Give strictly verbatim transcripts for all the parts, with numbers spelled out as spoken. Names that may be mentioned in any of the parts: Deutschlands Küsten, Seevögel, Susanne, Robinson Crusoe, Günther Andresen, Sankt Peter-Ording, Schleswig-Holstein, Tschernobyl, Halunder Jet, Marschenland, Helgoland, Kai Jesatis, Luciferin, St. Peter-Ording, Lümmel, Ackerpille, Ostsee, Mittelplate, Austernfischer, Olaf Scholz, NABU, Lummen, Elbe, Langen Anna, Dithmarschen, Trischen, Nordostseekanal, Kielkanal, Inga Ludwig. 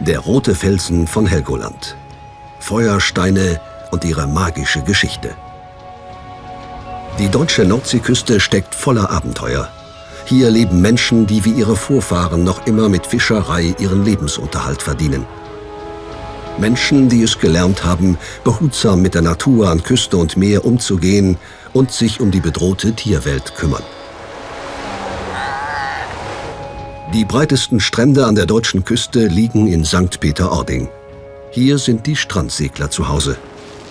Der rote Felsen von Helgoland. Feuersteine und ihre magische Geschichte. Die deutsche Nordseeküste steckt voller Abenteuer. Hier leben Menschen, die wie ihre Vorfahren noch immer mit Fischerei ihren Lebensunterhalt verdienen. Menschen, die es gelernt haben, behutsam mit der Natur an Küste und Meer umzugehen und sich um die bedrohte Tierwelt kümmern. Die breitesten Strände an der deutschen Küste liegen in Sankt Peter-Ording. Hier sind die Strandsegler zu Hause.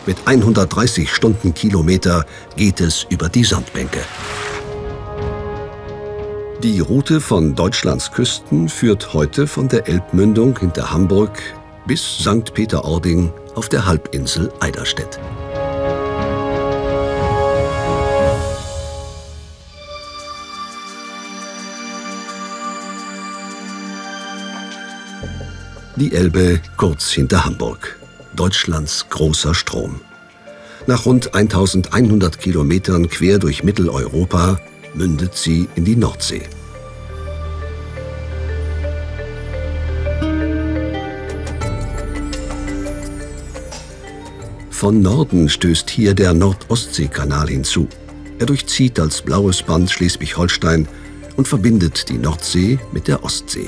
Mit hundertdreißig Stundenkilometer geht es über die Sandbänke. Die Route von Deutschlands Küsten führt heute von der Elbmündung hinter Hamburg bis Sankt Peter-Ording auf der Halbinsel Eiderstedt. Die Elbe kurz hinter Hamburg, Deutschlands großer Strom. Nach rund eintausendeinhundert Kilometern quer durch Mitteleuropa mündet sie in die Nordsee. Von Norden stößt hier der Nordostseekanal hinzu. Er durchzieht als blaues Band Schleswig-Holstein und verbindet die Nordsee mit der Ostsee.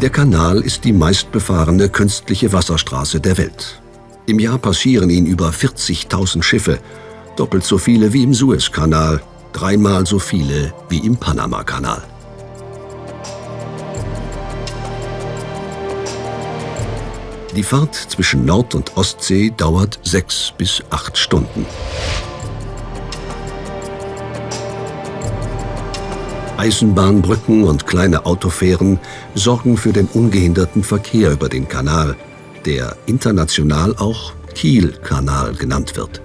Der Kanal ist die meistbefahrene künstliche Wasserstraße der Welt. Im Jahr passieren ihn über vierzigtausend Schiffe, doppelt so viele wie im Suezkanal, dreimal so viele wie im Panamakanal. Die Fahrt zwischen Nord- und Ostsee dauert sechs bis acht Stunden. Eisenbahnbrücken und kleine Autofähren sorgen für den ungehinderten Verkehr über den Kanal, der international auch Kielkanal genannt wird.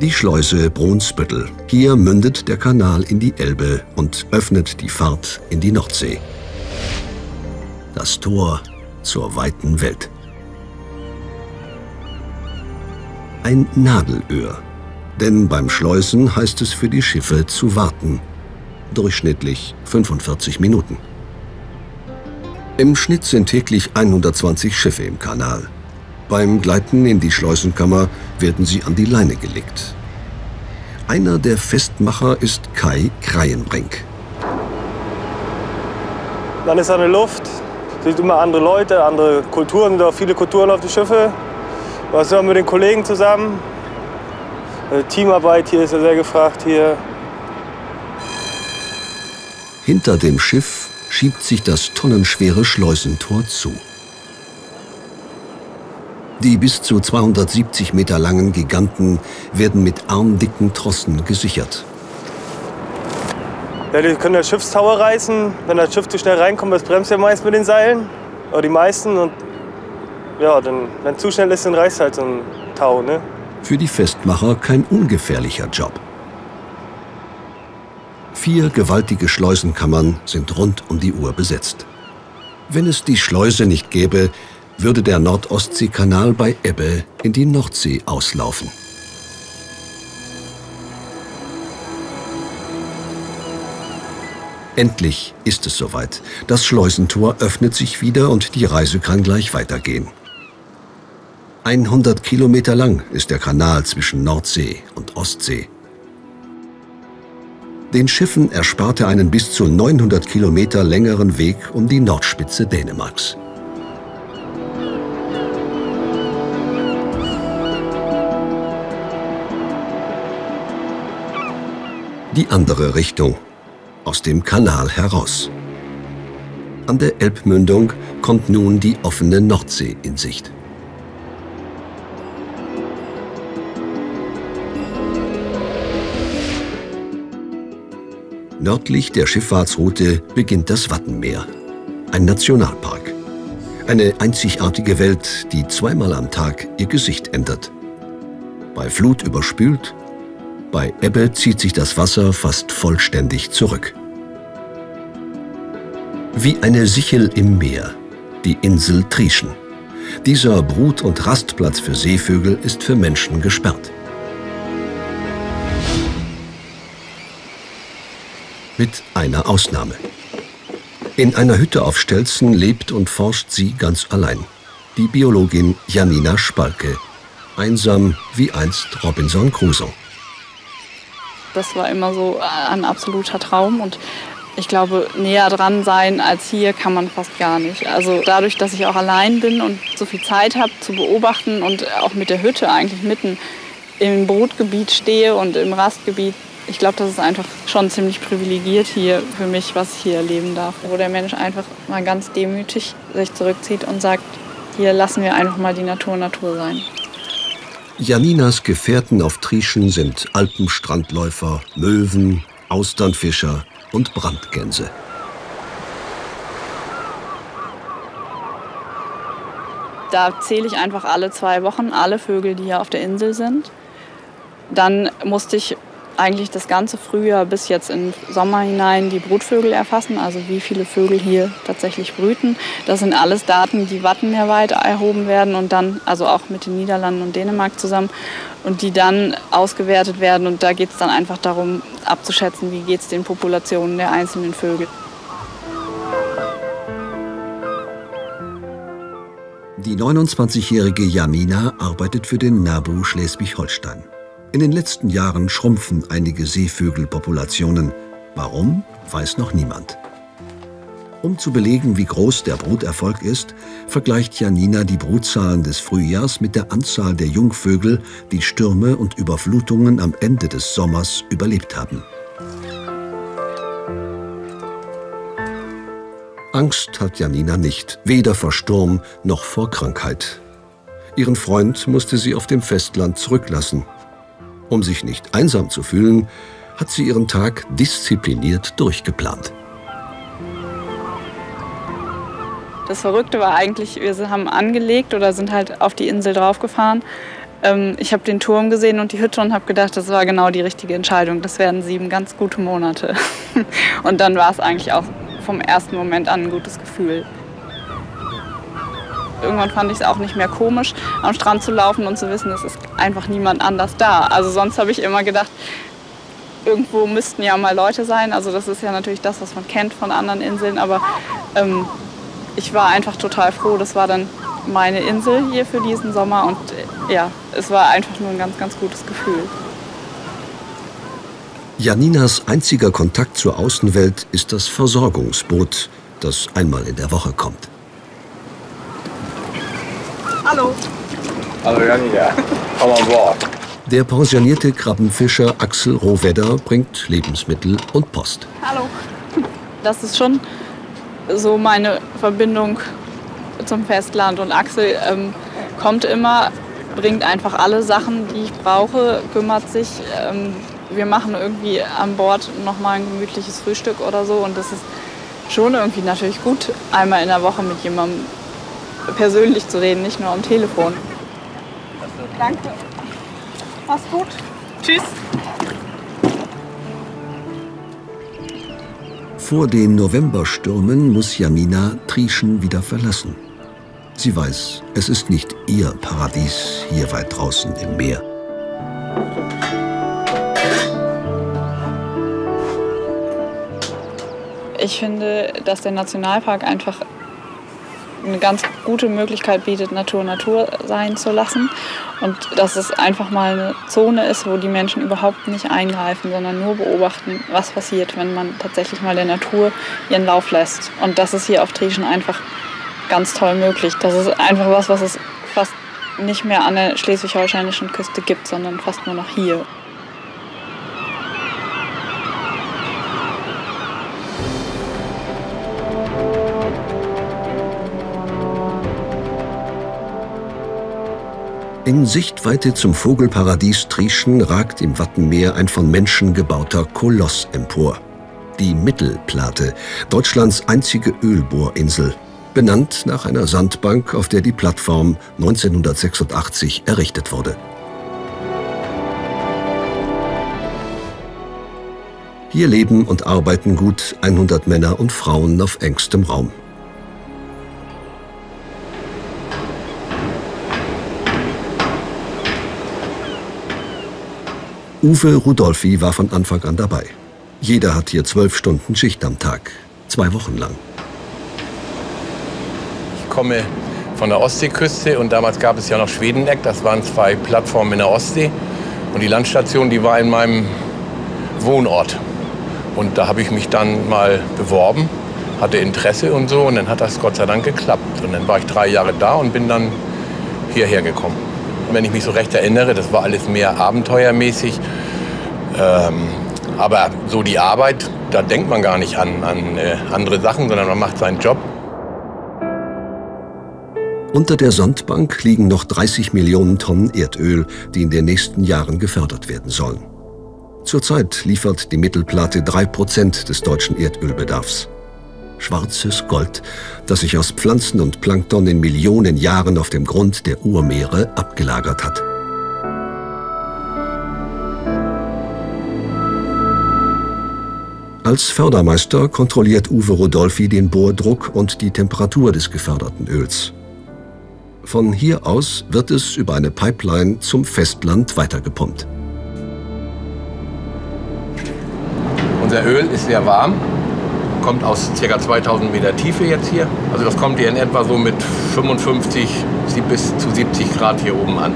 Die Schleuse Brunsbüttel. Hier mündet der Kanal in die Elbe und öffnet die Fahrt in die Nordsee. Das Tor zur weiten Welt. Ein Nadelöhr, denn beim Schleusen heißt es für die Schiffe zu warten, durchschnittlich fünfundvierzig Minuten. Im Schnitt sind täglich hundertzwanzig Schiffe im Kanal. Beim Gleiten in die Schleusenkammer werden sie an die Leine gelegt. Einer der Festmacher ist Kai Kraienbrink. Dann ist da eine Luft, sieht immer andere Leute, andere Kulturen, da viele Kulturen auf die Schiffe. Was ist immer mit den Kollegen zusammen? Also Teamarbeit hier ist ja sehr gefragt hier. Hinter dem Schiff schiebt sich das tonnenschwere Schleusentor zu. Die bis zu zweihundertsiebzig Meter langen Giganten werden mit armdicken Trossen gesichert. Ja, die können das Schiffstauer reißen. Wenn das Schiff zu schnell reinkommt, das bremst ja meist mit den Seilen. Oder die meisten. Und ja, dann, wenn es zu schnell ist, dann reißt halt so ein Tau, ne? Für die Festmacher kein ungefährlicher Job. Vier gewaltige Schleusenkammern sind rund um die Uhr besetzt. Wenn es die Schleuse nicht gäbe, würde der Nordostseekanal bei Ebbe in die Nordsee auslaufen. Endlich ist es soweit. Das Schleusentor öffnet sich wieder und die Reise kann gleich weitergehen. hundert Kilometer lang ist der Kanal zwischen Nordsee und Ostsee. Den Schiffen erspart er einen bis zu neunhundert Kilometer längeren Weg um die Nordspitze Dänemarks. Die andere Richtung, aus dem Kanal heraus. An der Elbmündung kommt nun die offene Nordsee in Sicht. Nördlich der Schifffahrtsroute beginnt das Wattenmeer, ein Nationalpark. Eine einzigartige Welt, die zweimal am Tag ihr Gesicht ändert. Bei Flut überspült, bei Ebbe zieht sich das Wasser fast vollständig zurück. Wie eine Sichel im Meer, die Insel Trischen. Dieser Brut- und Rastplatz für Seevögel ist für Menschen gesperrt. Mit einer Ausnahme. In einer Hütte auf Stelzen lebt und forscht sie ganz allein. Die Biologin Janina Spalke. Einsam wie einst Robinson Crusoe. Das war immer so ein absoluter Traum und ich glaube, näher dran sein als hier kann man fast gar nicht. Also dadurch, dass ich auch allein bin und so viel Zeit habe zu beobachten und auch mit der Hütte eigentlich mitten im Brutgebiet stehe und im Rastgebiet, ich glaube, das ist einfach schon ziemlich privilegiert hier für mich, was ich hier erleben darf. Wo der Mensch einfach mal ganz demütig sich zurückzieht und sagt, hier lassen wir einfach mal die Natur Natur sein. Janinas Gefährten auf Trischen sind Alpenstrandläufer, Möwen, Austernfischer und Brandgänse. Da zähle ich einfach alle zwei Wochen alle Vögel, die hier auf der Insel sind. Dann musste ich eigentlich das ganze Frühjahr bis jetzt im Sommer hinein die Brutvögel erfassen, also wie viele Vögel hier tatsächlich brüten. Das sind alles Daten, die wattenmeerweit erhoben werden und dann, also auch mit den Niederlanden und Dänemark zusammen, und die dann ausgewertet werden. Und da geht es dann einfach darum, abzuschätzen, wie geht es den Populationen der einzelnen Vögel. Die neunundzwanzigjährige Janina arbeitet für den N A B U Schleswig-Holstein. In den letzten Jahren schrumpfen einige Seevögelpopulationen. Warum, weiß noch niemand. Um zu belegen, wie groß der Bruterfolg ist, vergleicht Janina die Brutzahlen des Frühjahrs mit der Anzahl der Jungvögel, die Stürme und Überflutungen am Ende des Sommers überlebt haben. Angst hat Janina nicht, weder vor Sturm noch vor Krankheit. Ihren Freund musste sie auf dem Festland zurücklassen. Um sich nicht einsam zu fühlen, hat sie ihren Tag diszipliniert durchgeplant. Das Verrückte war eigentlich, wir haben angelegt oder sind halt auf die Insel draufgefahren. Ich habe den Turm gesehen und die Hütte und habe gedacht, das war genau die richtige Entscheidung. Das werden sieben ganz gute Monate. Und dann war es eigentlich auch vom ersten Moment an ein gutes Gefühl. Irgendwann fand ich es auch nicht mehr komisch, am Strand zu laufen und zu wissen, es ist einfach niemand anders da. Also sonst habe ich immer gedacht, irgendwo müssten ja mal Leute sein. Also das ist ja natürlich das, was man kennt von anderen Inseln. Aber ähm, ich war einfach total froh. Das war dann meine Insel hier für diesen Sommer. Und äh, ja, es war einfach nur ein ganz, ganz gutes Gefühl. Janinas einziger Kontakt zur Außenwelt ist das Versorgungsboot, das einmal in der Woche kommt. Hallo. Hallo Janina, komm an Bord. Der pensionierte Krabbenfischer Axel Rohwedder bringt Lebensmittel und Post. Hallo. Das ist schon so meine Verbindung zum Festland. Und Axel ähm, kommt immer, bringt einfach alle Sachen, die ich brauche, kümmert sich. Ähm, wir machen irgendwie an Bord nochmal ein gemütliches Frühstück oder so. Und das ist schon irgendwie natürlich gut, einmal in der Woche mit jemandem persönlich zu reden, nicht nur am Telefon. Danke. Mach's gut. Tschüss. Vor den Novemberstürmen muss Janina Trischen wieder verlassen. Sie weiß, es ist nicht ihr Paradies hier weit draußen im Meer. Ich finde, dass der Nationalpark einfach eine ganz gute Möglichkeit bietet, Natur Natur sein zu lassen. Und dass es einfach mal eine Zone ist, wo die Menschen überhaupt nicht eingreifen, sondern nur beobachten, was passiert, wenn man tatsächlich mal der Natur ihren Lauf lässt. Und das ist hier auf Trischen einfach ganz toll möglich. Das ist einfach was, was es fast nicht mehr an der schleswig-holsteinischen Küste gibt, sondern fast nur noch hier. In Sichtweite zum Vogelparadies Trischen ragt im Wattenmeer ein von Menschen gebauter Koloss empor. Die Mittelplate, Deutschlands einzige Ölbohrinsel, benannt nach einer Sandbank, auf der die Plattform neunzehnhundertsechsundachtzig errichtet wurde. Hier leben und arbeiten gut hundert Männer und Frauen auf engstem Raum. Uwe Rudolfi war von Anfang an dabei. Jeder hat hier zwölf Stunden Schicht am Tag, zwei Wochen lang. Ich komme von der Ostseeküste und damals gab es ja noch Schwedeneck. Das waren zwei Plattformen in der Ostsee und die Landstation, die war in meinem Wohnort. Und da habe ich mich dann mal beworben, hatte Interesse und so und dann hat das Gott sei Dank geklappt. Und dann war ich drei Jahre da und bin dann hierher gekommen. Und wenn ich mich so recht erinnere, das war alles mehr abenteuermäßig. Ähm, aber so die Arbeit, da denkt man gar nicht an, an äh, andere Sachen, sondern man macht seinen Job. Unter der Sandbank liegen noch dreißig Millionen Tonnen Erdöl, die in den nächsten Jahren gefördert werden sollen. Zurzeit liefert die Mittelplate drei Prozent des deutschen Erdölbedarfs. Schwarzes Gold, das sich aus Pflanzen und Plankton in Millionen Jahren auf dem Grund der Urmeere abgelagert hat. Als Fördermeister kontrolliert Uwe Rudolfi den Bohrdruck und die Temperatur des geförderten Öls. Von hier aus wird es über eine Pipeline zum Festland weitergepumpt. Unser Öl ist sehr warm. Kommt aus ca. zweitausend Meter Tiefe jetzt hier. Also das kommt hier in etwa so mit fünfundfünfzig bis zu siebzig Grad hier oben an.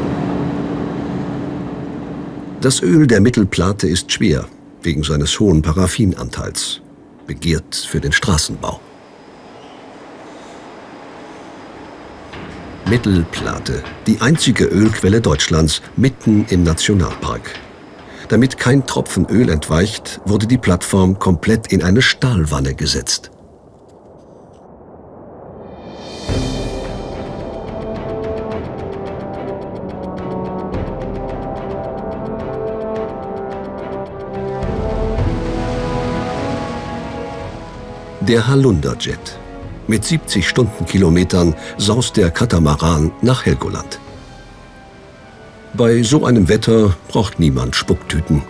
Das Öl der Mittelplate ist schwer, wegen seines hohen Paraffinanteils. Begehrt für den Straßenbau. Mittelplate, die einzige Ölquelle Deutschlands, mitten im Nationalpark. Damit kein Tropfen Öl entweicht, wurde die Plattform komplett in eine Stahlwanne gesetzt. Der Halunder Jet. Mit siebzig Stundenkilometern saust der Katamaran nach Helgoland. Bei so einem Wetter braucht niemand Spucktüten.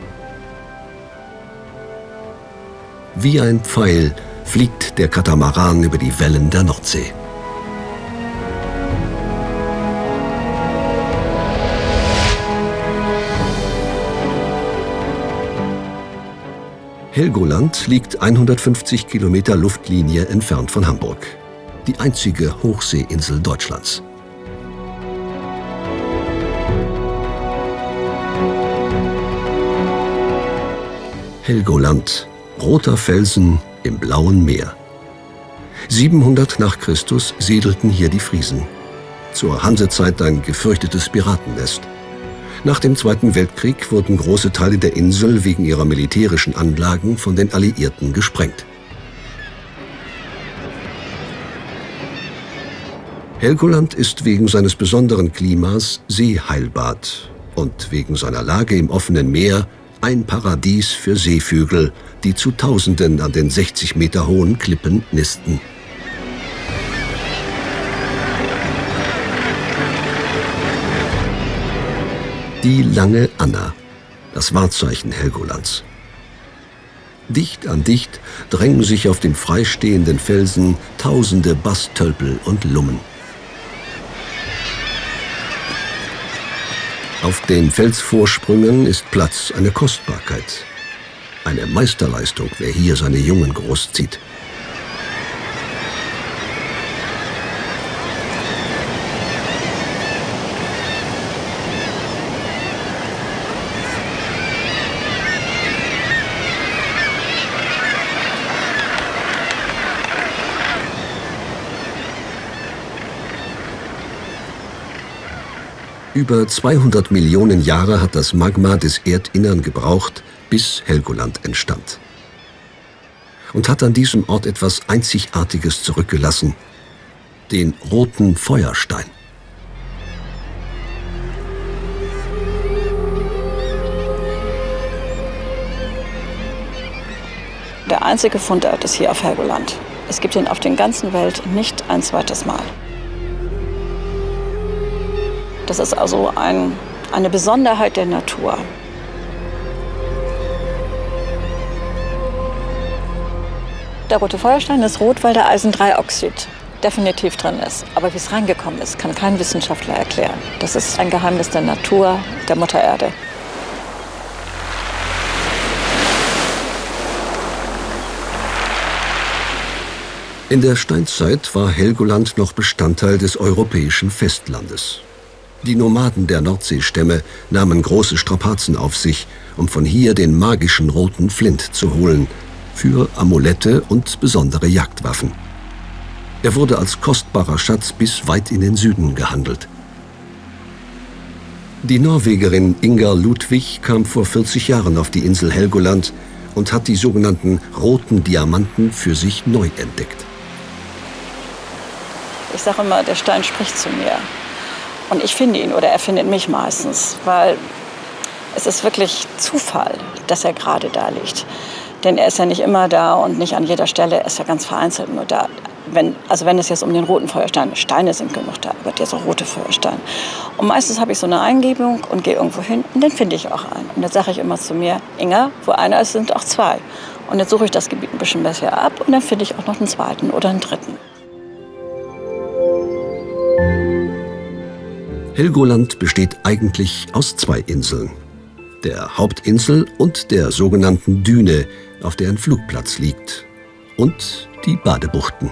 Wie ein Pfeil fliegt der Katamaran über die Wellen der Nordsee. Helgoland liegt hundertfünfzig Kilometer Luftlinie entfernt von Hamburg. Die einzige Hochseeinsel Deutschlands. Helgoland, roter Felsen im blauen Meer. siebenhundert nach Christus siedelten hier die Friesen. Zur Hansezeit ein gefürchtetes Piratennest. Nach dem Zweiten Weltkrieg wurden große Teile der Insel wegen ihrer militärischen Anlagen von den Alliierten gesprengt. Helgoland ist wegen seines besonderen Klimas Seeheilbad und wegen seiner Lage im offenen Meer ein Paradies für Seevögel, die zu Tausenden an den sechzig Meter hohen Klippen nisten. Die Lange Anna, das Wahrzeichen Helgolands. Dicht an dicht drängen sich auf dem freistehenden Felsen tausende Basttölpel und Lummen. Auf den Felsvorsprüngen ist Platz eine Kostbarkeit. Eine Meisterleistung, wer hier seine Jungen großzieht. Über zweihundert Millionen Jahre hat das Magma des Erdinnern gebraucht, bis Helgoland entstand. Und hat an diesem Ort etwas Einzigartiges zurückgelassen. Den roten Feuerstein. Der einzige Fundort ist hier auf Helgoland. Es gibt ihn auf der ganzen Welt nicht ein zweites Mal. Das ist also ein, eine Besonderheit der Natur. Der rote Feuerstein ist rot, weil da Eisen drei Oxid definitiv drin ist. Aber wie es reingekommen ist, kann kein Wissenschaftler erklären. Das ist ein Geheimnis der Natur, der Mutter Erde. In der Steinzeit war Helgoland noch Bestandteil des europäischen Festlandes. Die Nomaden der Nordseestämme nahmen große Strapazen auf sich, um von hier den magischen roten Flint zu holen, für Amulette und besondere Jagdwaffen. Er wurde als kostbarer Schatz bis weit in den Süden gehandelt. Die Norwegerin Inga Ludwig kam vor vierzig Jahren auf die Insel Helgoland und hat die sogenannten roten Diamanten für sich neu entdeckt. Ich sage immer, der Stein spricht zu mir. Und ich finde ihn, oder er findet mich meistens, weil es ist wirklich Zufall, dass er gerade da liegt. Denn er ist ja nicht immer da und nicht an jeder Stelle, er ist ja ganz vereinzelt nur da. Wenn, also wenn es jetzt um den roten Feuerstein ist, Steine sind genug da, aber der ist auch rote Feuerstein. Und meistens habe ich so eine Eingebung und gehe irgendwo hin und dann finde ich auch einen. Und dann sage ich immer zu mir, Inga, wo einer ist, sind auch zwei. Und jetzt suche ich das Gebiet ein bisschen besser ab und dann finde ich auch noch einen zweiten oder einen dritten. Helgoland besteht eigentlich aus zwei Inseln, der Hauptinsel und der sogenannten Düne, auf der ein Flugplatz liegt, und die Badebuchten.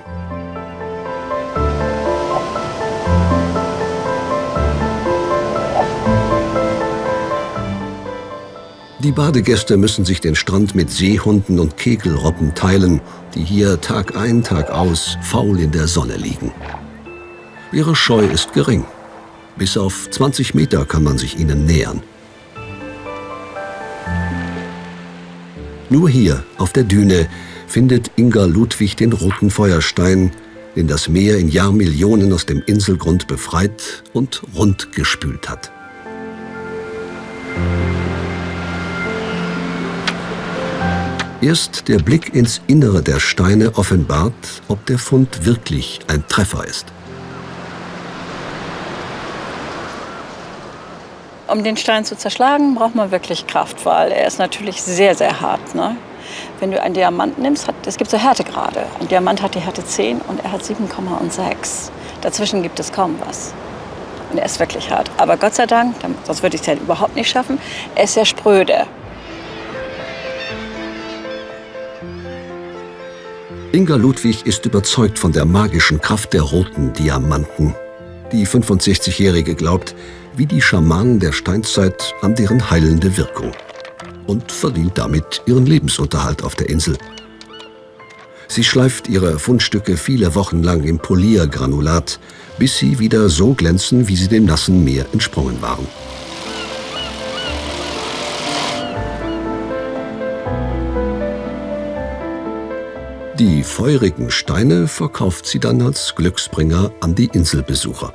Die Badegäste müssen sich den Strand mit Seehunden und Kegelrobben teilen, die hier Tag ein, Tag aus faul in der Sonne liegen. Ihre Scheu ist gering. Bis auf zwanzig Meter kann man sich ihnen nähern. Nur hier, auf der Düne, findet Inga Ludwig den roten Feuerstein, den das Meer in Jahrmillionen aus dem Inselgrund befreit und rundgespült hat. Erst der Blick ins Innere der Steine offenbart, ob der Fund wirklich ein Treffer ist. Um den Stein zu zerschlagen, braucht man wirklich Kraft, weil er ist natürlich sehr, sehr hart. Ne? Wenn du einen Diamant nimmst, hat, es gibt so Härtegrade. Ein Diamant hat die Härte zehn und er hat sieben Komma sechs. Dazwischen gibt es kaum was. Und er ist wirklich hart. Aber Gott sei Dank, sonst würde ich es ja überhaupt nicht schaffen, er ist sehr spröde. Inga Ludwig ist überzeugt von der magischen Kraft der roten Diamanten. Die fünfundsechzigjährige glaubt, wie die Schamanen der Steinzeit, an deren heilende Wirkung, und verdient damit ihren Lebensunterhalt auf der Insel. Sie schleift ihre Fundstücke viele Wochen lang im Poliergranulat, bis sie wieder so glänzen, wie sie dem nassen Meer entsprungen waren. Die feurigen Steine verkauft sie dann als Glücksbringer an die Inselbesucher.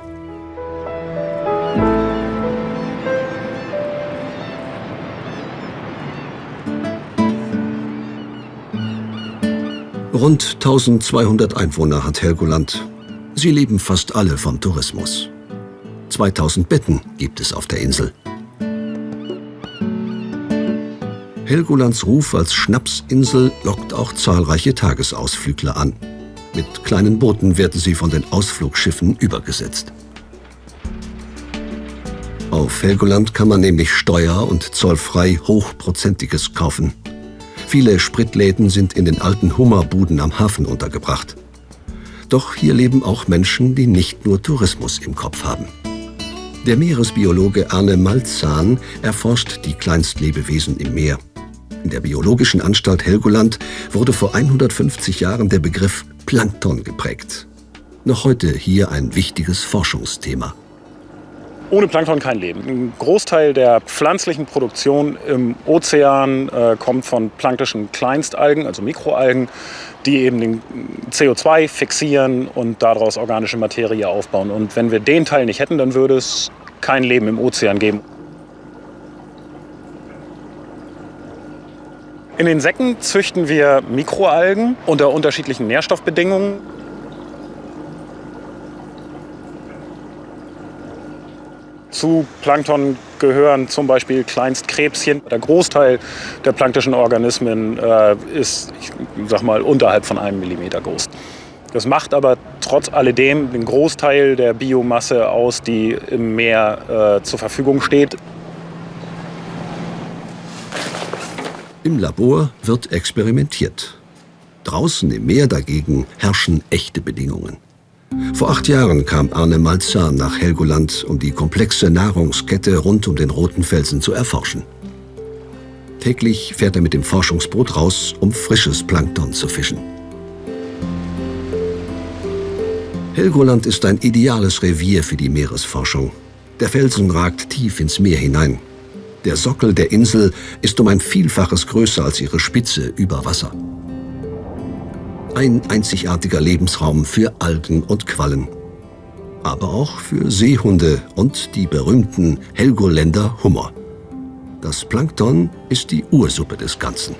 Rund tausendzweihundert Einwohner hat Helgoland. Sie leben fast alle vom Tourismus. zweitausend Betten gibt es auf der Insel. Helgolands Ruf als Schnapsinsel lockt auch zahlreiche Tagesausflügler an. Mit kleinen Booten werden sie von den Ausflugsschiffen übergesetzt. Auf Helgoland kann man nämlich steuer- und zollfrei Hochprozentiges kaufen. Viele Spritläden sind in den alten Hummerbuden am Hafen untergebracht. Doch hier leben auch Menschen, die nicht nur Tourismus im Kopf haben. Der Meeresbiologe Arne Malzahn erforscht die Kleinstlebewesen im Meer. In der Biologischen Anstalt Helgoland wurde vor hundertfünfzig Jahren der Begriff Plankton geprägt. Noch heute hier ein wichtiges Forschungsthema. Ohne Plankton kein Leben. Ein Großteil der pflanzlichen Produktion im Ozean äh, kommt von planktischen Kleinstalgen, also Mikroalgen, die eben den C O zwei fixieren und daraus organische Materie aufbauen. Und wenn wir den Teil nicht hätten, dann würde es kein Leben im Ozean geben. In den Säcken züchten wir Mikroalgen unter unterschiedlichen Nährstoffbedingungen. Zu Plankton gehören zum Beispiel Kleinstkrebschen. Der Großteil der planktischen Organismen äh, ist, ich sag mal, unterhalb von einem Millimeter groß. Das macht aber trotz alledem den Großteil der Biomasse aus, die im Meer äh, zur Verfügung steht. Im Labor wird experimentiert. Draußen im Meer dagegen herrschen echte Bedingungen. Vor acht Jahren kam Arne Malzahn nach Helgoland, um die komplexe Nahrungskette rund um den Roten Felsen zu erforschen. Täglich fährt er mit dem Forschungsboot raus, um frisches Plankton zu fischen. Helgoland ist ein ideales Revier für die Meeresforschung. Der Felsen ragt tief ins Meer hinein. Der Sockel der Insel ist um ein Vielfaches größer als ihre Spitze über Wasser. Ein einzigartiger Lebensraum für Algen und Quallen. Aber auch für Seehunde und die berühmten Helgoländer Hummer. Das Plankton ist die Ursuppe des Ganzen.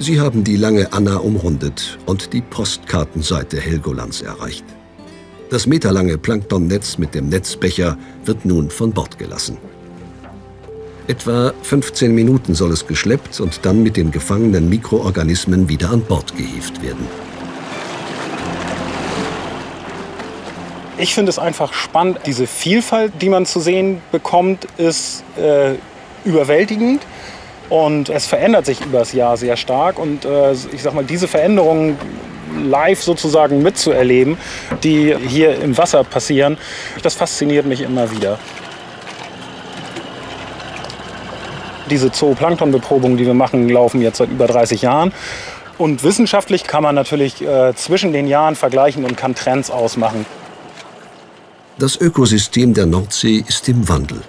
Sie haben die Lange Anna umrundet und die Postkartenseite Helgolands erreicht. Das meterlange Planktonnetz mit dem Netzbecher wird nun von Bord gelassen. Etwa fünfzehn Minuten soll es geschleppt und dann mit den gefangenen Mikroorganismen wieder an Bord gehievt werden. Ich finde es einfach spannend. Diese Vielfalt, die man zu sehen bekommt, ist äh, überwältigend. Und es verändert sich über das Jahr sehr stark. Und äh, ich sag mal, diese Veränderungen live sozusagen mitzuerleben, die hier im Wasser passieren, das fasziniert mich immer wieder. Diese Zooplanktonbeprobungen, die wir machen, laufen jetzt seit über dreißig Jahren. Und wissenschaftlich kann man natürlich äh, zwischen den Jahren vergleichen und kann Trends ausmachen. Das Ökosystem der Nordsee ist im Wandel.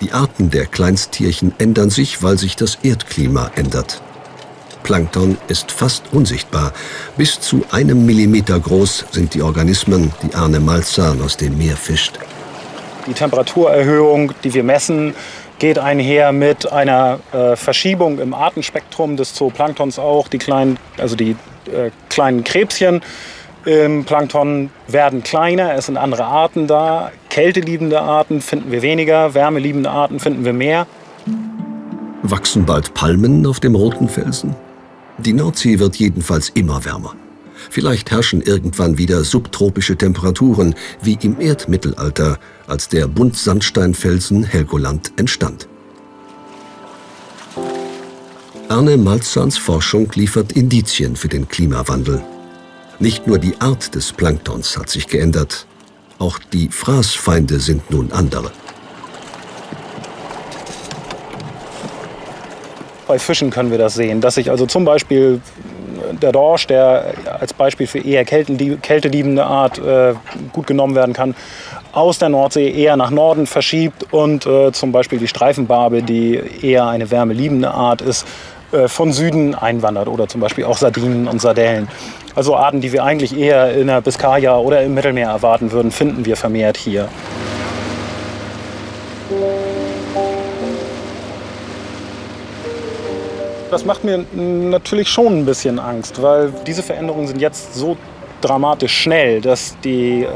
Die Arten der Kleinsttierchen ändern sich, weil sich das Erdklima ändert. Plankton ist fast unsichtbar. Bis zu einem Millimeter groß sind die Organismen, die Arne Malzahn aus dem Meer fischt. Die Temperaturerhöhung, die wir messen, geht einher mit einer äh, Verschiebung im Artenspektrum des Zooplanktons auch. Die kleinen, also die äh, kleinen Krebschen im Plankton werden kleiner, es sind andere Arten da. Kälteliebende Arten finden wir weniger, wärmeliebende Arten finden wir mehr. Wachsen bald Palmen auf dem Roten Felsen? Die Nordsee wird jedenfalls immer wärmer. Vielleicht herrschen irgendwann wieder subtropische Temperaturen, wie im Erdmittelalter, als der Buntsandsteinfelsen Helgoland entstand. Arne Malzahns Forschung liefert Indizien für den Klimawandel. Nicht nur die Art des Planktons hat sich geändert, auch die Fraßfeinde sind nun andere. Bei Fischen können wir das sehen, dass sich also zum Beispiel der Dorsch, der als Beispiel für eher kälteliebende Art äh, gut genommen werden kann, aus der Nordsee eher nach Norden verschiebt und äh, zum Beispiel die Streifenbarbe, die eher eine wärmeliebende Art ist, äh, von Süden einwandert oder zum Beispiel auch Sardinen und Sardellen. Also Arten, die wir eigentlich eher in der Biskaya oder im Mittelmeer erwarten würden, finden wir vermehrt hier. Das macht mir natürlich schon ein bisschen Angst, weil diese Veränderungen sind jetzt so dramatisch schnell, dass die äh,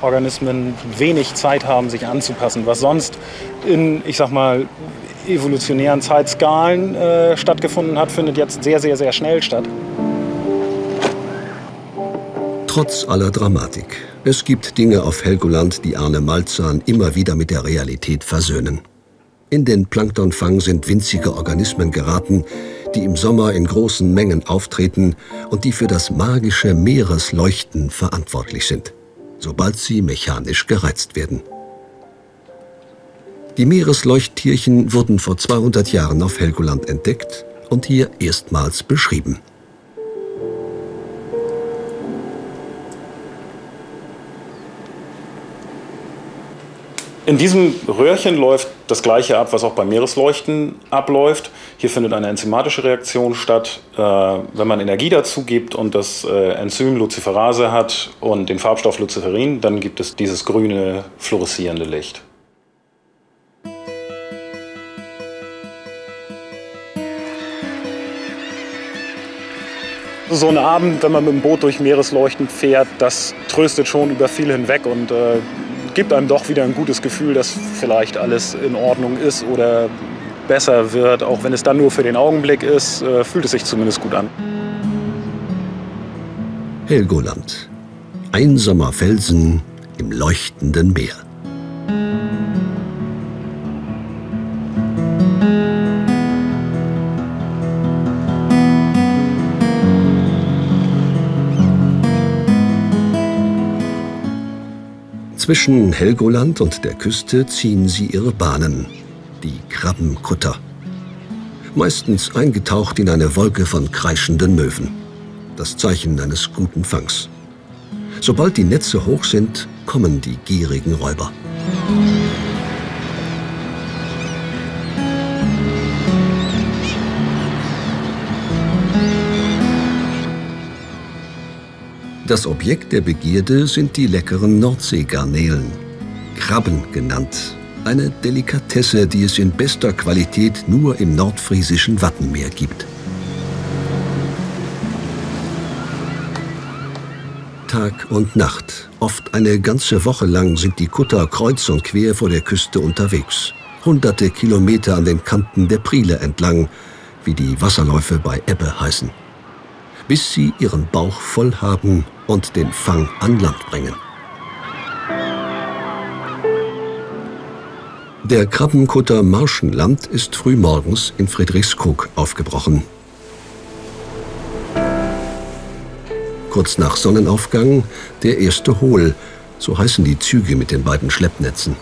Organismen wenig Zeit haben, sich anzupassen, was sonst in, ich sag mal, evolutionären Zeitskalen äh, stattgefunden hat, findet jetzt sehr, sehr, sehr schnell statt. Trotz aller Dramatik, es gibt Dinge auf Helgoland, die Arne Malzahn immer wieder mit der Realität versöhnen. In den Planktonfang sind winzige Organismen geraten, die im Sommer in großen Mengen auftreten und die für das magische Meeresleuchten verantwortlich sind, sobald sie mechanisch gereizt werden. Die Meeresleuchttierchen wurden vor zweihundert Jahren auf Helgoland entdeckt und hier erstmals beschrieben. In diesem Röhrchen läuft das Gleiche ab, was auch beim Meeresleuchten abläuft. Hier findet eine enzymatische Reaktion statt. Äh, wenn man Energie dazu gibt und das äh, Enzym Luciferase hat und den Farbstoff Luciferin, dann gibt es dieses grüne, fluoreszierende Licht. So ein Abend, wenn man mit dem Boot durch Meeresleuchten fährt, das tröstet schon über viel hinweg und äh, gibt einem doch wieder ein gutes Gefühl, dass vielleicht alles in Ordnung ist oder besser wird. Auch wenn es dann nur für den Augenblick ist, fühlt es sich zumindest gut an. Helgoland. Einsamer Felsen im leuchtenden Meer. Zwischen Helgoland und der Küste ziehen sie ihre Bahnen, die Krabbenkutter. Meistens eingetaucht in eine Wolke von kreischenden Möwen. Das Zeichen eines guten Fangs. Sobald die Netze hoch sind, kommen die gierigen Räuber. Das Objekt der Begierde sind die leckeren Nordseegarnelen, Krabben genannt. Eine Delikatesse, die es in bester Qualität nur im nordfriesischen Wattenmeer gibt. Tag und Nacht, oft eine ganze Woche lang, sind die Kutter kreuz und quer vor der Küste unterwegs. Hunderte Kilometer an den Kanten der Priele entlang, wie die Wasserläufe bei Ebbe heißen. Bis sie ihren Bauch voll haben und den Fang an Land bringen. Der Krabbenkutter Marschenland ist frühmorgens in Friedrichskoog aufgebrochen. Kurz nach Sonnenaufgang der erste Hol, so heißen die Züge mit den beiden Schleppnetzen.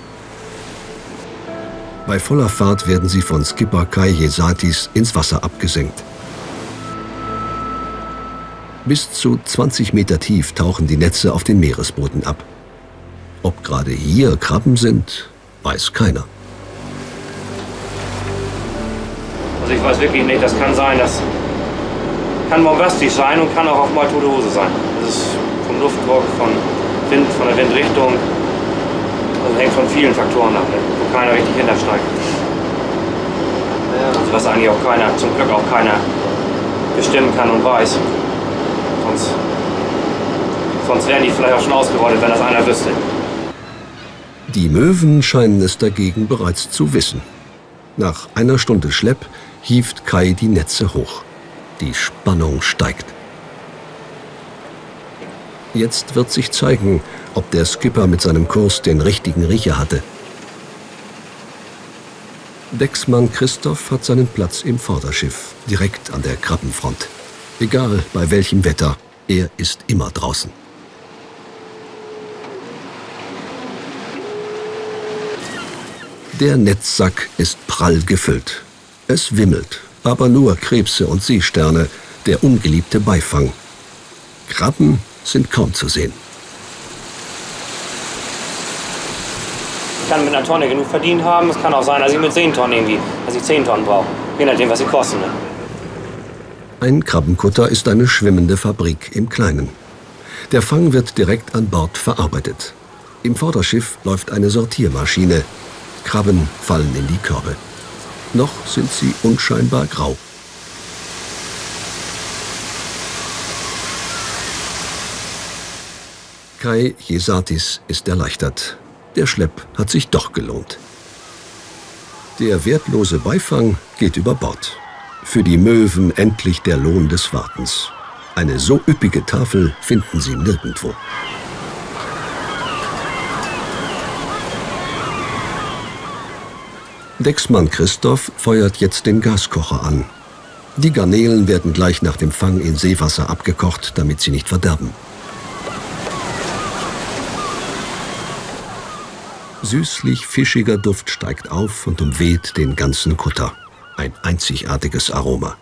Bei voller Fahrt werden sie von Skipper Kai Jesatis ins Wasser abgesenkt. Bis zu zwanzig Meter tief tauchen die Netze auf den Meeresboden ab. Ob gerade hier Krabben sind, weiß keiner. Also ich weiß wirklich nicht, das kann sein, das kann bombastisch sein und kann auch auf mal tote Hose sein. Das ist vom Luftdruck, von Wind, von der Windrichtung, also hängt von vielen Faktoren ab, wo keiner richtig hintersteigt. Also was eigentlich auch keiner, zum Glück auch keiner bestimmen kann und weiß. Sonst, sonst wären die vielleicht auch schon ausgerottet, wenn das einer wüsste. Die Möwen scheinen es dagegen bereits zu wissen. Nach einer Stunde Schlepp hieft Kai die Netze hoch. Die Spannung steigt. Jetzt wird sich zeigen, ob der Skipper mit seinem Kurs den richtigen Riecher hatte. Decksmann Christoph hat seinen Platz im Vorderschiff, direkt an der Krabbenfront. Egal bei welchem Wetter, er ist immer draußen. Der Netzsack ist prall gefüllt. Es wimmelt, aber nur Krebse und Seesterne, der ungeliebte Beifang. Krabben sind kaum zu sehen. Ich kann mit einer Tonne genug verdient haben. Es kann auch sein, dass ich mit zehn Tonnen irgendwie, dass ich zehn Tonnen brauche. Je nachdem, was sie kosten. Ne? Ein Krabbenkutter ist eine schwimmende Fabrik im Kleinen. Der Fang wird direkt an Bord verarbeitet. Im Vorderschiff läuft eine Sortiermaschine. Krabben fallen in die Körbe. Noch sind sie unscheinbar grau. Kai Jesatis ist erleichtert. Der Schlepp hat sich doch gelohnt. Der wertlose Beifang geht über Bord. Für die Möwen endlich der Lohn des Wartens. Eine so üppige Tafel finden sie nirgendwo. Decksmann Christoph feuert jetzt den Gaskocher an. Die Garnelen werden gleich nach dem Fang in Seewasser abgekocht, damit sie nicht verderben. Süßlich fischiger Duft steigt auf und umweht den ganzen Kutter. Ein einzigartiges Aroma.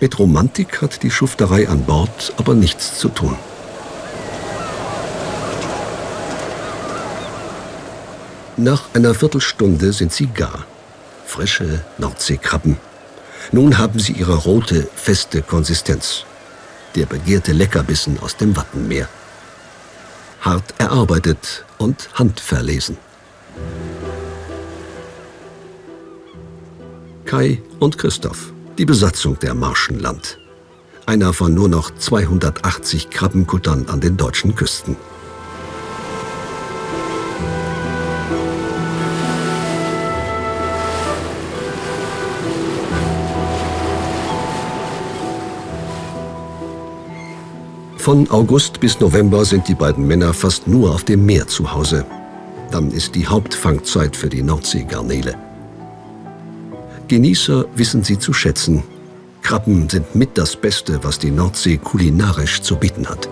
Mit Romantik hat die Schufterei an Bord aber nichts zu tun. Nach einer Viertelstunde sind sie gar. Frische Nordseekrabben. Nun haben sie ihre rote, feste Konsistenz. Der begehrte Leckerbissen aus dem Wattenmeer. Hart erarbeitet und handverlesen. Kai und Christoph, die Besatzung der Marschenland. Einer von nur noch zweihundertachtzig Krabbenkuttern an den deutschen Küsten. Von August bis November sind die beiden Männer fast nur auf dem Meer zu Hause. Dann ist die Hauptfangzeit für die Nordseegarnele. Genießer wissen sie zu schätzen. Krabben sind mit das Beste, was die Nordsee kulinarisch zu bieten hat.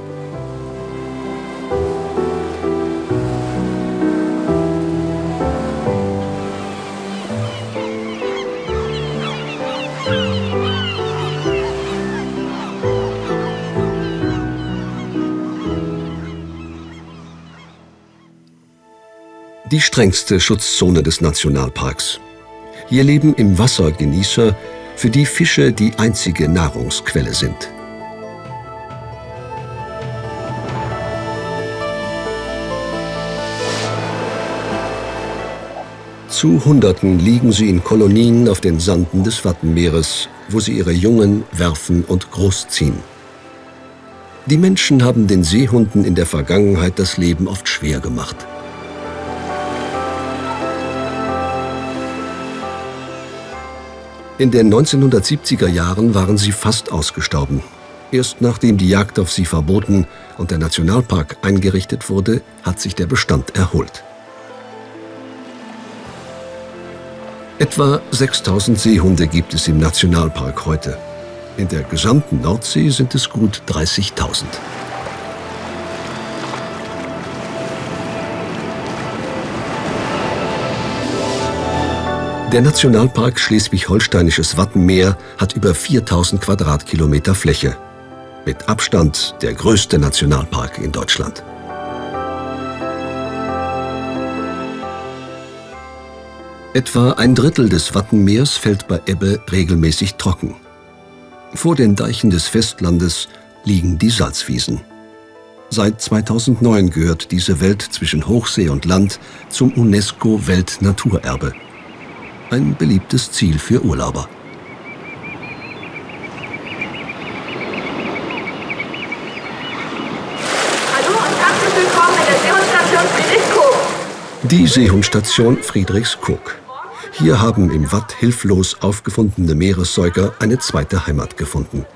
die strengste Schutzzone des Nationalparks. Hier leben im Wasser Genießer, für die Fische die einzige Nahrungsquelle sind. Zu Hunderten liegen sie in Kolonien auf den Sanden des Wattenmeeres, wo sie ihre Jungen werfen und großziehen. Die Menschen haben den Seehunden in der Vergangenheit das Leben oft schwer gemacht. In den neunzehnhundertsiebziger Jahren waren sie fast ausgestorben. Erst nachdem die Jagd auf sie verboten und der Nationalpark eingerichtet wurde, hat sich der Bestand erholt. Etwa sechstausend Seehunde gibt es im Nationalpark heute. In der gesamten Nordsee sind es gut dreißigtausend. Der Nationalpark Schleswig-Holsteinisches Wattenmeer hat über viertausend Quadratkilometer Fläche. Mit Abstand der größte Nationalpark in Deutschland. Etwa ein Drittel des Wattenmeers fällt bei Ebbe regelmäßig trocken. Vor den Deichen des Festlandes liegen die Salzwiesen. Seit zweitausendneun gehört diese Welt zwischen Hochsee und Land zum UNESCO-Weltnaturerbe. Ein beliebtes Ziel für Urlauber. Hallo und herzlich willkommen in der Seehundstation Friedrichskoog. Die Seehundstation Friedrichskoog. Hier haben im Watt hilflos aufgefundene Meeressäuger eine zweite Heimat gefunden.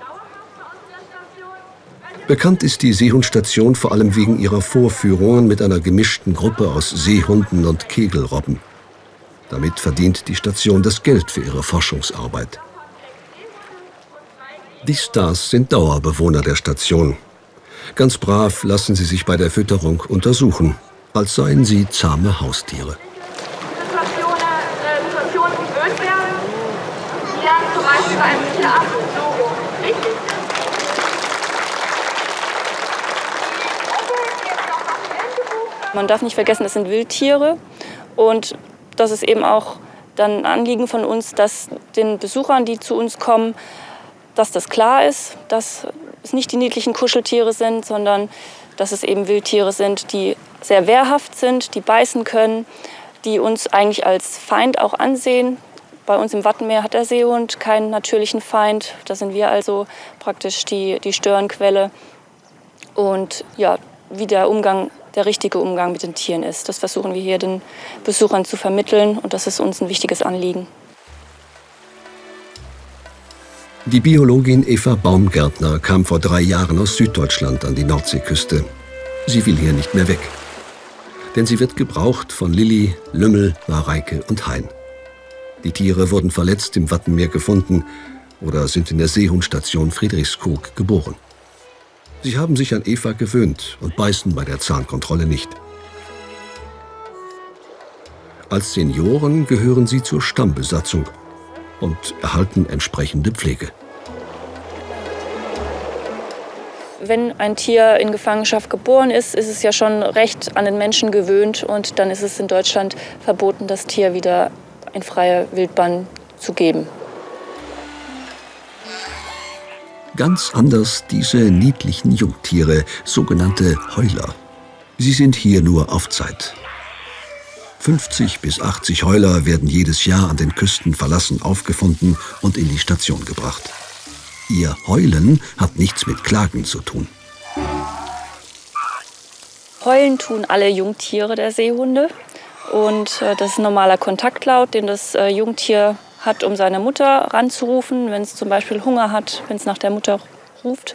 Bekannt ist die Seehundstation vor allem wegen ihrer Vorführungen mit einer gemischten Gruppe aus Seehunden und Kegelrobben. Damit verdient die Station das Geld für ihre Forschungsarbeit. Die Stars sind Dauerbewohner der Station. Ganz brav lassen sie sich bei der Fütterung untersuchen, als seien sie zahme Haustiere. Man darf nicht vergessen, es sind Wildtiere, und das ist eben auch dann ein Anliegen von uns, dass den Besuchern, die zu uns kommen, dass das klar ist, dass es nicht die niedlichen Kuscheltiere sind, sondern dass es eben Wildtiere sind, die sehr wehrhaft sind, die beißen können, die uns eigentlich als Feind auch ansehen. Bei uns im Wattenmeer hat der Seehund keinen natürlichen Feind. Da sind wir also praktisch die, die Störenquelle. Und ja, wie der Umgang, der richtige Umgang mit den Tieren ist. Das versuchen wir hier den Besuchern zu vermitteln, und das ist uns ein wichtiges Anliegen. Die Biologin Eva Baumgärtner kam vor drei Jahren aus Süddeutschland an die Nordseeküste. Sie will hier nicht mehr weg. Denn sie wird gebraucht von Lilli, Lümmel, Mareike und Hein. Die Tiere wurden verletzt im Wattenmeer gefunden oder sind in der Seehundstation Friedrichskoog geboren. Sie haben sich an Eva gewöhnt und beißen bei der Zahnkontrolle nicht. Als Senioren gehören sie zur Stammbesatzung und erhalten entsprechende Pflege. Wenn ein Tier in Gefangenschaft geboren ist, ist es ja schon recht an den Menschen gewöhnt, und dann ist es in Deutschland verboten, das Tier wieder in freie Wildbahn zu geben. Ganz anders diese niedlichen Jungtiere, sogenannte Heuler. Sie sind hier nur auf Zeit. fünfzig bis achtzig Heuler werden jedes Jahr an den Küsten verlassen aufgefunden und in die Station gebracht. Ihr Heulen hat nichts mit Klagen zu tun. Heulen tun alle Jungtiere der Seehunde. Und das ist ein normaler Kontaktlaut, den das Jungtier hat, um seine Mutter ranzurufen, wenn es zum Beispiel Hunger hat, wenn es nach der Mutter ruft.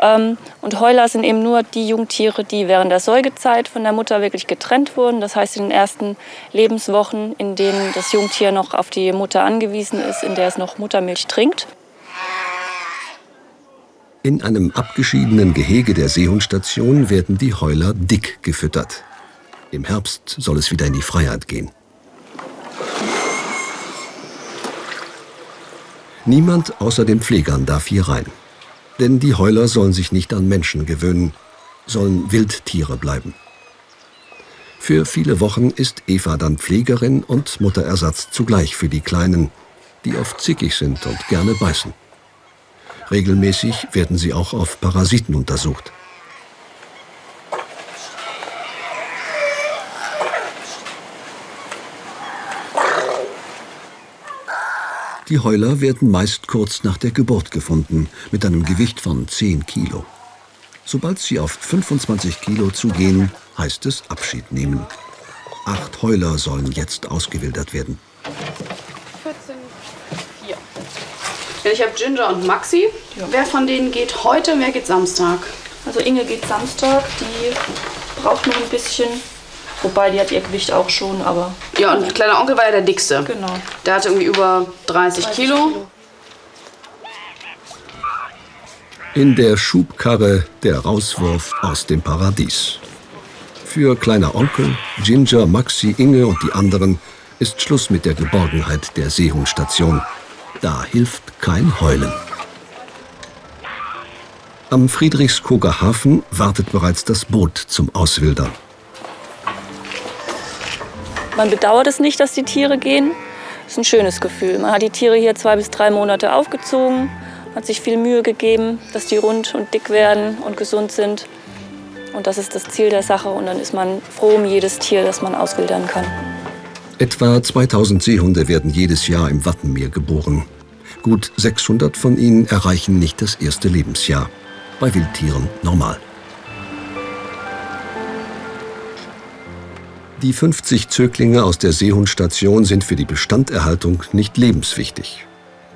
Und Heuler sind eben nur die Jungtiere, die während der Säugezeit von der Mutter wirklich getrennt wurden. Das heißt, in den ersten Lebenswochen, in denen das Jungtier noch auf die Mutter angewiesen ist, in der es noch Muttermilch trinkt. In einem abgeschiedenen Gehege der Seehundstation werden die Heuler dick gefüttert. Im Herbst soll es wieder in die Freiheit gehen. Niemand außer den Pflegern darf hier rein. Denn die Heuler sollen sich nicht an Menschen gewöhnen, sollen Wildtiere bleiben. Für viele Wochen ist Eva dann Pflegerin und Mutterersatz zugleich für die Kleinen, die oft zickig sind und gerne beißen. Regelmäßig werden sie auch auf Parasiten untersucht. Die Heuler werden meist kurz nach der Geburt gefunden, mit einem Gewicht von zehn Kilo. Sobald sie auf fünfundzwanzig Kilo zugehen, heißt es Abschied nehmen. Acht Heuler sollen jetzt ausgewildert werden. vierzehn, vier. Ich habe Ginger und Maxi. Ja. Wer von denen geht heute, wer geht Samstag? Also Inge geht Samstag, die braucht noch ein bisschen. Wobei, die hat ihr Gewicht auch schon, aber... Ja, und kleiner Onkel war ja der Dickste. Genau. Der hatte irgendwie über dreißig Kilo. In der Schubkarre der Rauswurf aus dem Paradies. Für kleiner Onkel, Ginger, Maxi, Inge und die anderen ist Schluss mit der Geborgenheit der Seehundstation. Da hilft kein Heulen. Am Friedrichskooger Hafen wartet bereits das Boot zum Auswildern. Man bedauert es nicht, dass die Tiere gehen. Das ist ein schönes Gefühl. Man hat die Tiere hier zwei bis drei Monate aufgezogen, hat sich viel Mühe gegeben, dass die rund und dick werden und gesund sind. Und das ist das Ziel der Sache. Und dann ist man froh um jedes Tier, das man auswildern kann. Etwa zweitausend Seehunde werden jedes Jahr im Wattenmeer geboren. Gut sechshundert von ihnen erreichen nicht das erste Lebensjahr. Bei Wildtieren normal. Die fünfzig Zöglinge aus der Seehundstation sind für die Bestanderhaltung nicht lebenswichtig.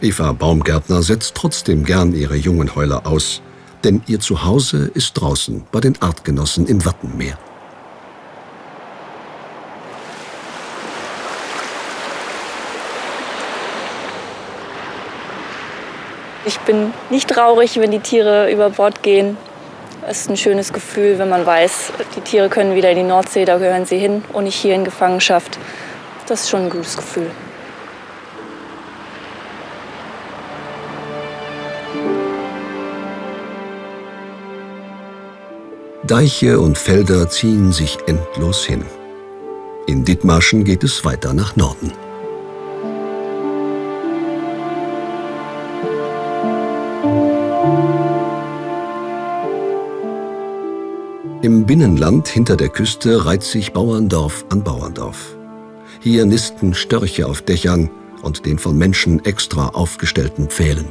Eva Baumgärtner setzt trotzdem gern ihre jungen Heuler aus, denn ihr Zuhause ist draußen bei den Artgenossen im Wattenmeer. Ich bin nicht traurig, wenn die Tiere über Bord gehen. Es ist ein schönes Gefühl, wenn man weiß, die Tiere können wieder in die Nordsee, da gehören sie hin und nicht hier in Gefangenschaft. Das ist schon ein gutes Gefühl. Deiche und Felder ziehen sich endlos hin. In Dithmarschen geht es weiter nach Norden. Im Binnenland hinter der Küste reiht sich Bauerndorf an Bauerndorf. Hier nisten Störche auf Dächern und den von Menschen extra aufgestellten Pfählen.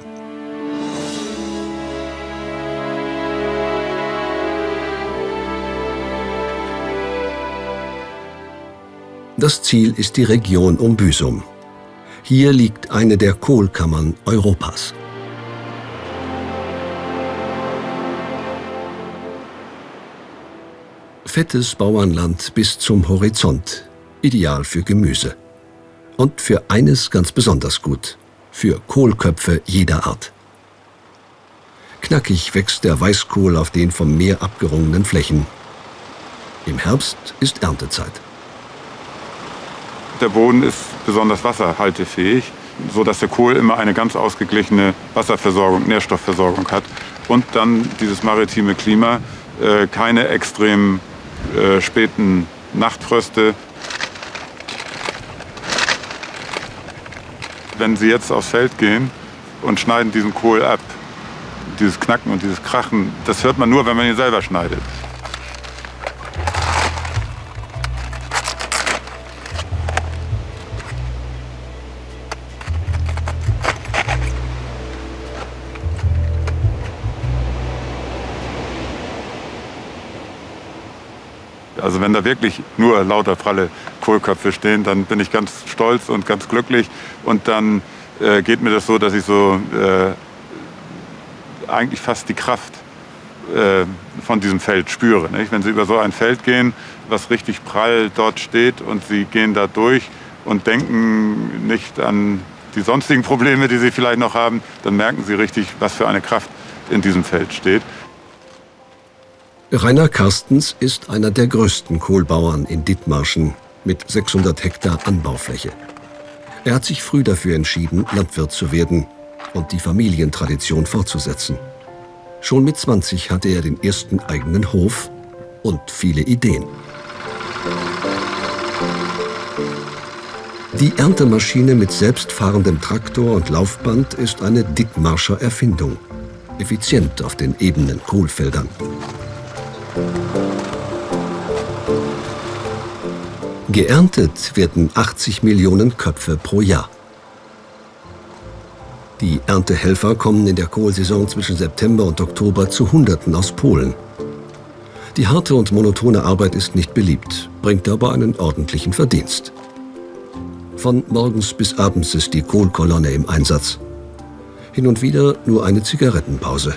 Das Ziel ist die Region um Büsum. Hier liegt eine der Kohlkammern Europas. Fettes Bauernland bis zum Horizont, ideal für Gemüse. Und für eines ganz besonders gut, für Kohlköpfe jeder Art. Knackig wächst der Weißkohl auf den vom Meer abgerungenen Flächen. Im Herbst ist Erntezeit. Der Boden ist besonders wasserhaltefähig, sodass der Kohl immer eine ganz ausgeglichene Wasserversorgung, Nährstoffversorgung hat. Und dann dieses maritime Klima, äh, keine extremen Äh, späten Nachtfröste. Wenn Sie jetzt aufs Feld gehen und schneiden diesen Kohl ab, dieses Knacken und dieses Krachen, das hört man nur, wenn man ihn selber schneidet. Also wenn da wirklich nur lauter pralle Kohlköpfe stehen, dann bin ich ganz stolz und ganz glücklich. Und dann äh, geht mir das so, dass ich so äh, eigentlich fast die Kraft äh, von diesem Feld spüre. Nicht? Wenn Sie über so ein Feld gehen, was richtig prall dort steht und Sie gehen da durch und denken nicht an die sonstigen Probleme, die Sie vielleicht noch haben, dann merken Sie richtig, was für eine Kraft in diesem Feld steht. Rainer Carstens ist einer der größten Kohlbauern in Dithmarschen mit sechshundert Hektar Anbaufläche. Er hat sich früh dafür entschieden, Landwirt zu werden und die Familientradition fortzusetzen. Schon mit zwanzig hatte er den ersten eigenen Hof und viele Ideen. Die Erntemaschine mit selbstfahrendem Traktor und Laufband ist eine Dithmarscher Erfindung. Effizient auf den ebenen Kohlfeldern. Geerntet werden achtzig Millionen Köpfe pro Jahr. Die Erntehelfer kommen in der Kohlsaison zwischen September und Oktober zu Hunderten aus Polen. Die harte und monotone Arbeit ist nicht beliebt, bringt aber einen ordentlichen Verdienst. Von morgens bis abends ist die Kohlkolonne im Einsatz. Hin und wieder nur eine Zigarettenpause.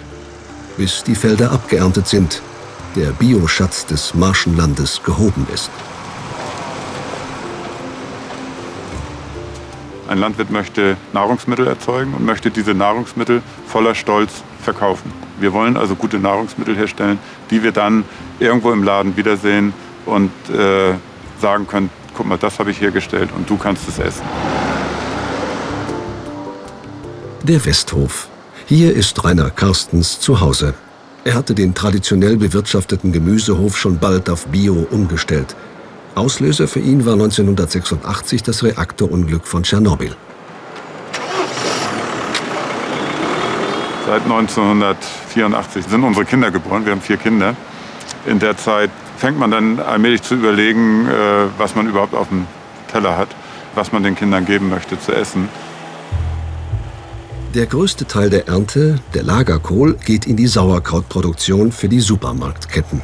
Bis die Felder abgeerntet sind, der Bioschatz des Marschenlandes gehoben ist. Ein Landwirt möchte Nahrungsmittel erzeugen und möchte diese Nahrungsmittel voller Stolz verkaufen. Wir wollen also gute Nahrungsmittel herstellen, die wir dann irgendwo im Laden wiedersehen und äh, sagen können, guck mal, das habe ich hergestellt und du kannst es essen. Der Westhof. Hier ist Rainer Carstens zu Hause. Er hatte den traditionell bewirtschafteten Gemüsehof schon bald auf Bio umgestellt. Auslöser für ihn war neunzehnhundertsechsundachtzig das Reaktorunglück von Tschernobyl. Seit neunzehnhundertvierundachtzig sind unsere Kinder geboren, wir haben vier Kinder. In der Zeit fängt man dann allmählich zu überlegen, was man überhaupt auf dem Teller hat, was man den Kindern geben möchte zu essen. Der größte Teil der Ernte, der Lagerkohl, geht in die Sauerkrautproduktion für die Supermarktketten.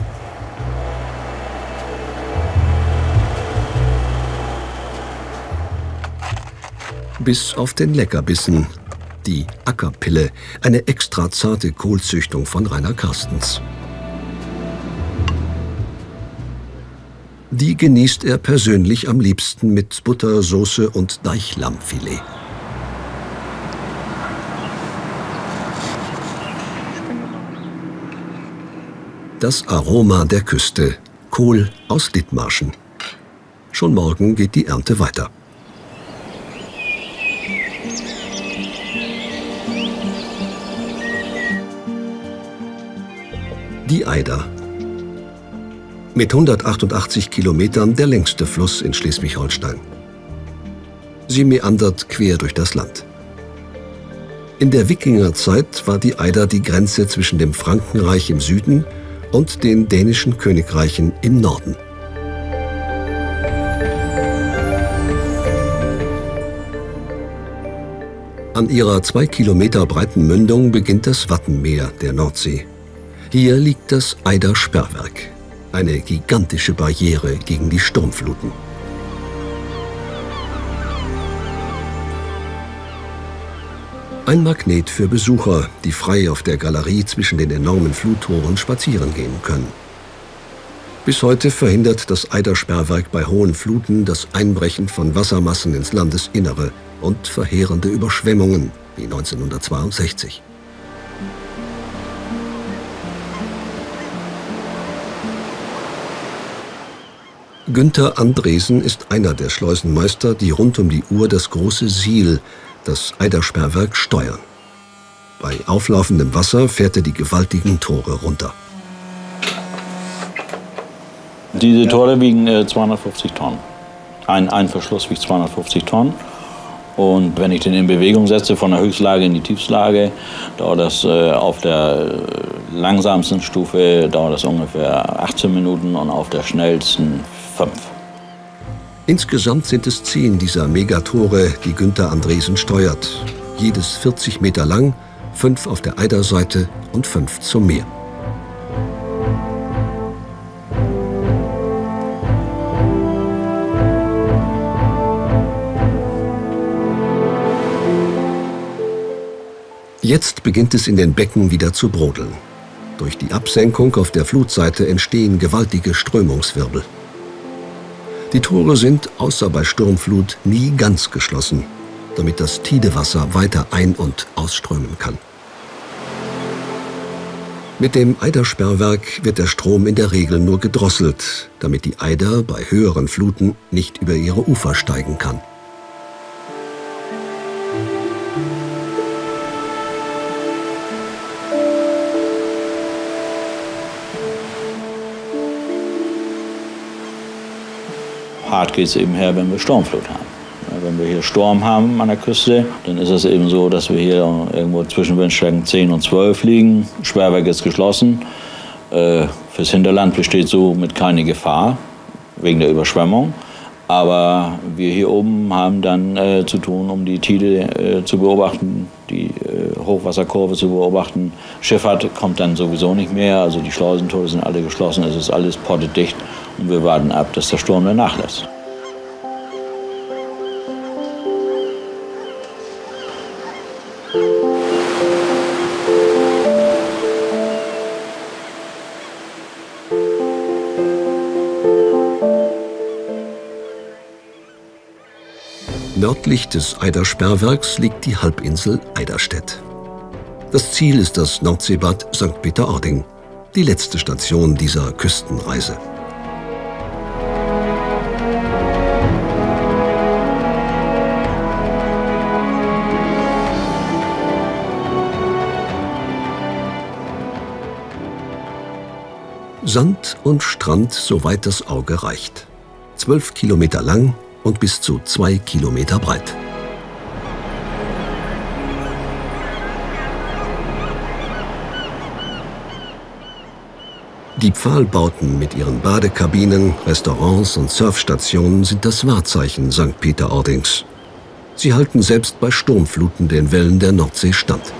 Bis auf den Leckerbissen, die Ackerpille, eine extra zarte Kohlzüchtung von Rainer Carstens. Die genießt er persönlich am liebsten mit Butter, Soße und Deichlammfilet. Das Aroma der Küste, Kohl aus Dithmarschen. Schon morgen geht die Ernte weiter. Die Eider. Mit hundertachtundachtzig Kilometern der längste Fluss in Schleswig-Holstein. Sie meandert quer durch das Land. In der Wikingerzeit war die Eider die Grenze zwischen dem Frankenreich im Süden und den dänischen Königreichen im Norden. An ihrer zwei Kilometer breiten Mündung beginnt das Wattenmeer der Nordsee. Hier liegt das Eidersperrwerk, eine gigantische Barriere gegen die Sturmfluten. Ein Magnet für Besucher, die frei auf der Galerie zwischen den enormen Fluttoren spazieren gehen können. Bis heute verhindert das Eidersperrwerk bei hohen Fluten das Einbrechen von Wassermassen ins Landesinnere und verheerende Überschwemmungen wie neunzehnhundertzweiundsechzig. Günther Andresen ist einer der Schleusenmeister, die rund um die Uhr das große Siel, das Eidersperrwerk, steuern. Bei auflaufendem Wasser fährt er die gewaltigen Tore runter. Diese Tore wiegen äh, zweihundertfünfzig Tonnen. Ein, ein Verschluss wiegt zweihundertfünfzig Tonnen. Und wenn ich den in Bewegung setze, von der Höchstlage in die Tiefslage, dauert das äh, auf der äh, langsamsten Stufe dauert das ungefähr achtzehn Minuten und auf der schnellsten fünf. Insgesamt sind es zehn dieser Megatore, die Günther Andresen steuert. Jedes vierzig Meter lang, fünf auf der Eiderseite und fünf zum Meer. Jetzt beginnt es in den Becken wieder zu brodeln. Durch die Absenkung auf der Flutseite entstehen gewaltige Strömungswirbel. Die Tore sind, außer bei Sturmflut, nie ganz geschlossen, damit das Tidewasser weiter ein- und ausströmen kann. Mit dem Eidersperrwerk wird der Strom in der Regel nur gedrosselt, damit die Eider bei höheren Fluten nicht über ihre Ufer steigen kann. Hart geht es eben her, wenn wir Sturmflut haben. Wenn Wenn wir hier Sturm haben an der Küste, dann ist es eben so, dass wir hier irgendwo zwischen Windstärken zehn und zwölf liegen. Sperrwerk ist geschlossen. Äh, fürs Hinterland besteht somit keine Gefahr wegen der Überschwemmung. Aber wir hier oben haben dann äh, zu tun, um die Tide äh, zu beobachten, die äh, Hochwasserkurve zu beobachten. Schifffahrt kommt dann sowieso nicht mehr, also die Schleusentore sind alle geschlossen, es ist alles pottedicht und wir warten ab, dass der Sturm dann nachlässt. Nördlich des Eidersperrwerks liegt die Halbinsel Eiderstedt. Das Ziel ist das Nordseebad Sankt Peter-Ording, die letzte Station dieser Küstenreise. Sand und Strand, soweit das Auge reicht. Zwölf Kilometer lang und bis zu zwei Kilometer breit. Die Pfahlbauten mit ihren Badekabinen, Restaurants und Surfstationen sind das Wahrzeichen Sankt Peter-Ordings. Sie halten selbst bei Sturmfluten den Wellen der Nordsee stand.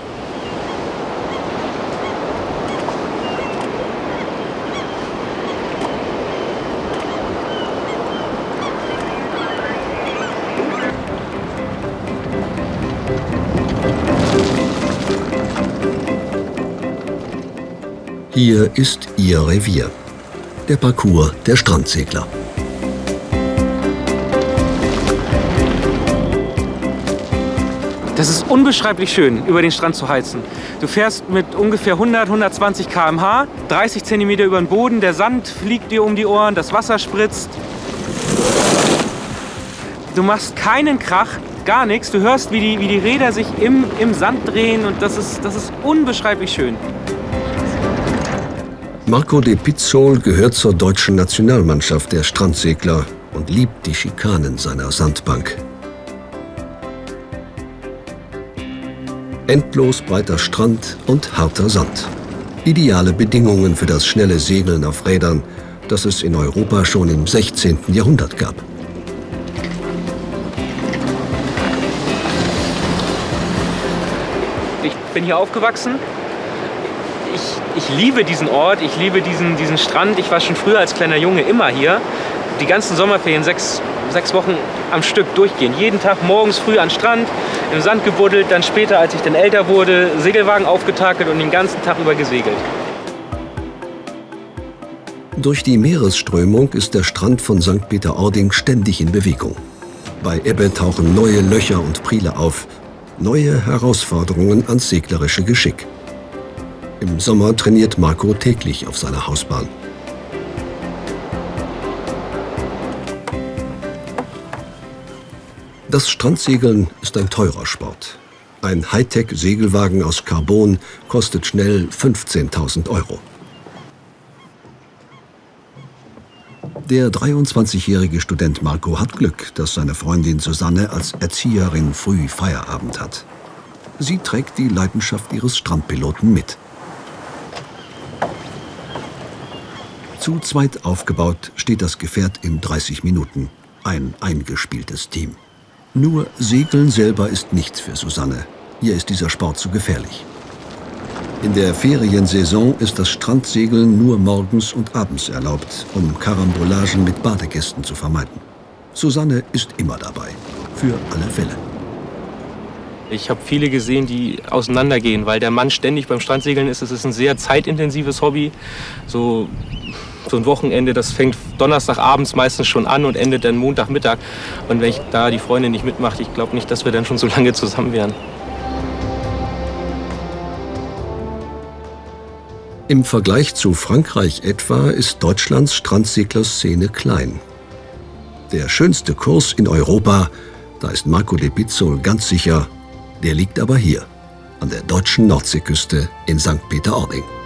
Hier ist ihr Revier, der Parcours der Strandsegler. Das ist unbeschreiblich schön, über den Strand zu heizen. Du fährst mit ungefähr hundert, hundertzwanzig Kilometer pro Stunde, dreißig Zentimeter über den Boden, der Sand fliegt dir um die Ohren, das Wasser spritzt. Du machst keinen Krach, gar nichts. Du hörst, wie die, wie die Räder sich im, im Sand drehen und das ist, das ist unbeschreiblich schön. Marco de Pizzol gehört zur deutschen Nationalmannschaft der Strandsegler und liebt die Schikanen seiner Sandbank. Endlos breiter Strand und harter Sand. Ideale Bedingungen für das schnelle Segeln auf Rädern, das es in Europa schon im sechzehnten Jahrhundert gab. Ich bin hier aufgewachsen. Ich, ich liebe diesen Ort, ich liebe diesen, diesen Strand. Ich war schon früher als kleiner Junge immer hier. Die ganzen Sommerferien, sechs, sechs Wochen am Stück durchgehen. Jeden Tag morgens früh an den Strand, im Sand gebuddelt, dann später, als ich dann älter wurde, Segelwagen aufgetakelt und den ganzen Tag über gesegelt. Durch die Meeresströmung ist der Strand von Sankt Peter-Ording ständig in Bewegung. Bei Ebbe tauchen neue Löcher und Priele auf. Neue Herausforderungen ans seglerische Geschick. Im Sommer trainiert Marco täglich auf seiner Hausbahn. Das Strandsegeln ist ein teurer Sport. Ein Hightech-Segelwagen aus Carbon kostet schnell fünfzehntausend Euro. Der dreiundzwanzigjährige Student Marco hat Glück, dass seine Freundin Susanne als Erzieherin früh Feierabend hat. Sie trägt die Leidenschaft ihres Strandpiloten mit. Zu zweit aufgebaut steht das Gefährt in dreißig Minuten. Ein eingespieltes Team. Nur Segeln selber ist nichts für Susanne. Ihr ist dieser Sport zu gefährlich. In der Feriensaison ist das Strandsegeln nur morgens und abends erlaubt, um Karambolagen mit Badegästen zu vermeiden. Susanne ist immer dabei. Für alle Fälle. Ich habe viele gesehen, die auseinandergehen, weil der Mann ständig beim Strandsegeln ist. Es ist ein sehr zeitintensives Hobby. So So ein Wochenende, das fängt Donnerstagabends meistens schon an und endet dann Montagmittag. Und wenn ich da die Freundin nicht mitmacht, ich glaube nicht, dass wir dann schon so lange zusammen wären. Im Vergleich zu Frankreich etwa ist Deutschlands Strandseglerszene klein. Der schönste Kurs in Europa, da ist Marco de Pizzol ganz sicher, der liegt aber hier, an der deutschen Nordseeküste in Sankt Peter-Ording.